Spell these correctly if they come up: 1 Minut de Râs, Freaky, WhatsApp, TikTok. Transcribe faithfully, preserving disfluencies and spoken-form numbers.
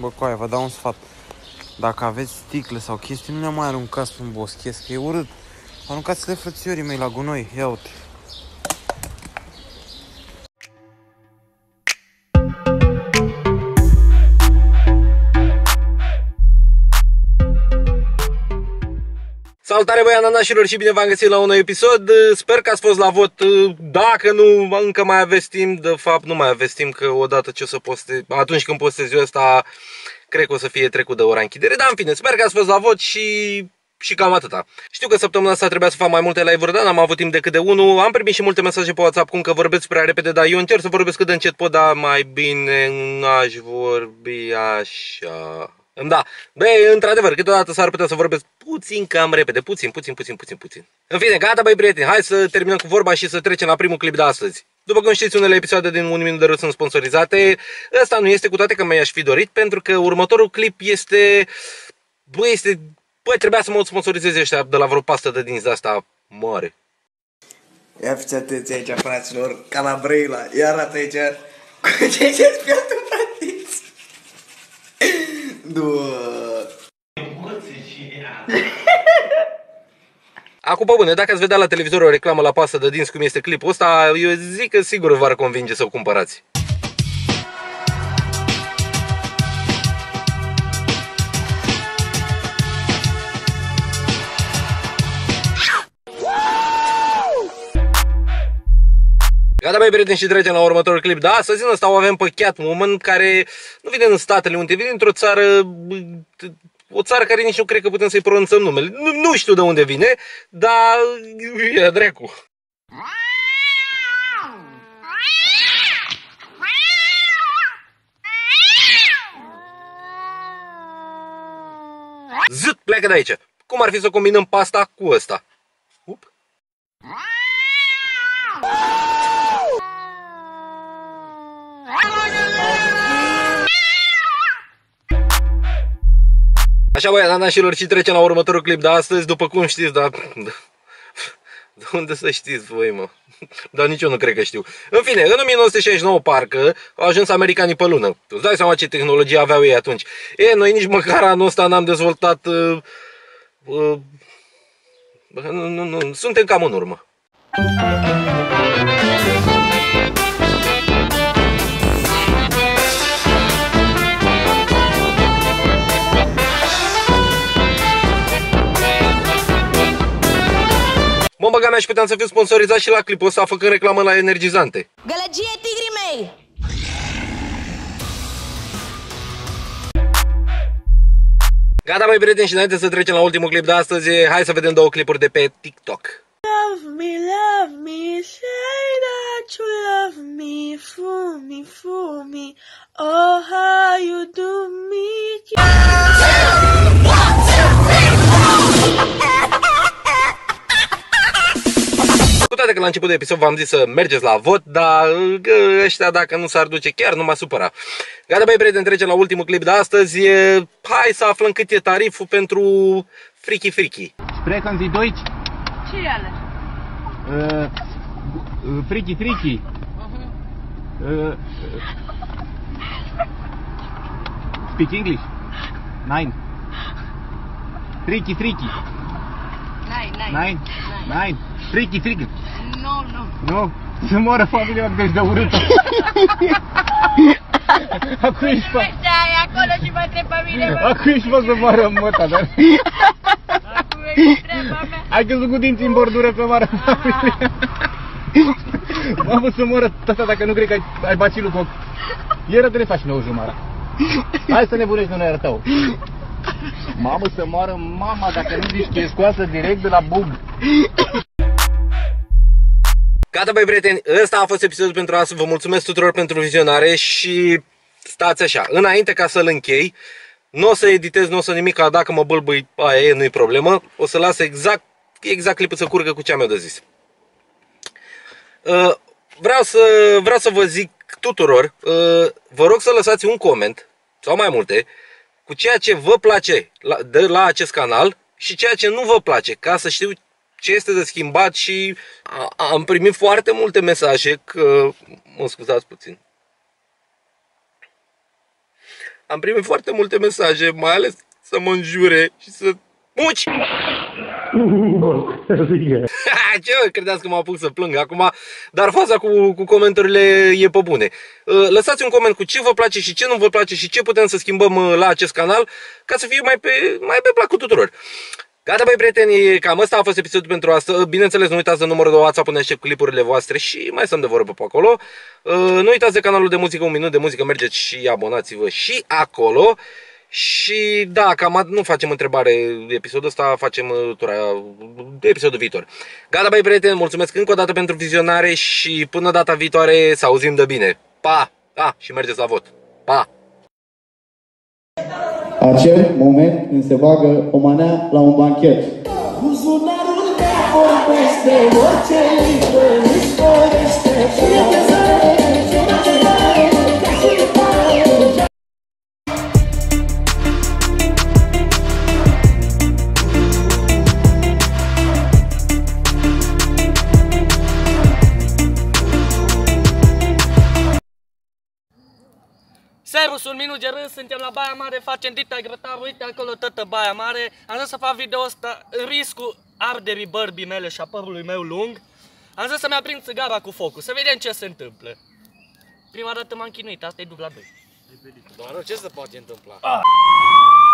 Bă, coaie, vă dau un sfat. Dacă aveți sticle sau chestii, nu le mai aruncați în boschesc, că e urât. Aruncați-le frățiorii mei la gunoi. Ia uite. Salutare, băi, ananașilor, și bine v-am găsit la un nou episod. Sper că ați fost la vot. Dacă nu, încă mai aveți timp. De fapt, nu mai aveți timp, că odată ce o să postez, atunci când postez eu asta, cred că o să fie trecut de ora închidere. Dar, în fine, sper că ați fost la vot și... și cam atâta. Știu că săptămâna asta trebuia să fac mai multe live-uri, dar n-am avut timp decât de unul. Am primit și multe mesaje pe WhatsApp cum că vorbesc prea repede, dar eu încerc să vorbesc cât de încet pot, dar mai bine n-aș vorbi așa. Da, băi, într-adevăr, câteodată s-ar putea să vorbesc puțin cam repede, puțin, puțin, puțin, puțin, puțin. În fine, gata, băi, prieteni, hai să terminăm cu vorba și să trecem la primul clip de astăzi. După cum știți, unele episoade din un minut de râs sunt sponsorizate. Ăsta nu este, cu toate că mi-aș fi dorit, pentru că următorul clip este... Băi, este... Băi, trebuia să mă sponsorizeze ăștia de la vreo pastă de dinți de-asta mare. Ia fiți atenție aici, fraților, Calabreila, ia arată aici cu ce ce-ți piață, fratiți. Acum, pe bune, dacă ați vedea la televizor o reclamă la pastă de dinți cum este clipul ăsta, eu zic că sigur v-ar convinge să o cumpărați. Gata, băi, prieteni, și trecem la următorul clip. Da, să zic, ăsta o avem pe Cat Woman, care nu vine în Statele Unite, vine într-o țară, o țară care nici nu cred că putem să-i pronunțăm numele. Nu, nu știu de unde vine, dar e dracu. Zât, pleacă de aici. Cum ar fi să combinăm pasta cu ăsta? Up. Așa, băi, ananașilor, și trecem la următorul clip de astăzi. După cum știți, dar... De unde să știți voi, mă? Dar nici eu nu cred că știu. În fine, în o mie nouă sute șaizeci și nouă, parcă, au ajuns americanii pe lună. Tu îți dai seama ce tehnologie aveau ei atunci. E, noi nici măcar anul ăsta n-am dezvoltat... Uh, uh, nu, nu, nu, suntem cam în urmă. Mă băga mea, și puteam să fiu sponsorizat și la clipul ăsta, făcând reclamă la energizante. Gălăgie, tigrii mei! Gata, băi, prieteni, și înainte să trecem la ultimul clip de astăzi, hai să vedem două clipuri de pe TikTok. Love me, love me, say that you love me, fool me, fool me, oh how you do me. Că la început de episod v-am zis să mergeți la vot, dar ăștia, dacă nu s-ar duce, chiar nu m-a supărat. Gata, băi, prieteni, trecem la ultimul clip de astăzi. Hai să aflăm cât e tariful pentru friki friki. Sprechen Sie Deutsch? Cereale. Uh, friki friki. Uh, speak English? Nein. Friki friki. Nein, nein. Nein. Nein. Friki, friki. Nu, nu. Nu? Să moară familia de-și de urâtă. Acum ești față. Acolo și mă întreb pe mine. Acum ești față să moară măta, dar... Acum ești treaba mea. Ai căzut cu dinții în bordură să moară familia. Mamă, să moară tata, dacă nu cred că ai bacilul cu ochi. Iară te le faci nouă jumara. Hai să nebunești, nu ne arătau. Mamă, să moară mama, dacă nu zici că e scoasă direct de la bug. Gata, băi, prieteni, ăsta a fost episodul pentru astăzi. Vă mulțumesc tuturor pentru vizionare și stați așa. Înainte ca să-l închei, nu o să editez, nu o să nimic, dacă mă bâlbâi, aia e, nu-i problemă. O să las exact, exact clipul să curgă cu ce am eu de zis. Vreau să, vreau să vă zic tuturor, vă rog să lăsați un coment, sau mai multe, cu ceea ce vă place de la acest canal și ceea ce nu vă place, ca să știu ce este de schimbat. Și am primit foarte multe mesaje că... Mă scuzați puțin. Am primit foarte multe mesaje, mai ales să mă înjure și să... Muci! Ce mă, credeați că mă apuc să plâng acum? Dar faza cu, cu comentariile e pe bune. Lăsați un coment cu ce vă place și ce nu vă place și ce putem să schimbăm la acest canal, ca să fie mai pe, mai pe placul tuturor. Gata, băi prieteni, cam ăsta a fost episodul pentru asta. Bineînțeles, nu uitați de numărul de WhatsApp până aștept clipurile voastre și mai stăm de vorbă pe acolo. Nu uitați de canalul de muzică, un minut de muzică, mergeți și abonați-vă și acolo. Și da, cam nu facem întrebare episodul ăsta, facem tura de episodul viitor. Gata, băi prieteni, mulțumesc încă o dată pentru vizionare și până data viitoare să auzim de bine. Pa! Da, și mergeți la vot. Pa! Acel moment când se bagă o manea la un banchet. Buzunarul de vorbește, orice liber îți dorește. Servus, un minut de râs, suntem la Baia Mare, facem dita grătarul, uite acolo tătă Baia Mare. Am zis să fac video ăsta în riscul arderii bărbii mele și a părului meu lung. Am zis să-mi aprind țigara cu focul, să vedem ce se întâmplă. Prima dată m-am chinuit, asta e dubla doi. Doar ce se poate întâmpla? Ah.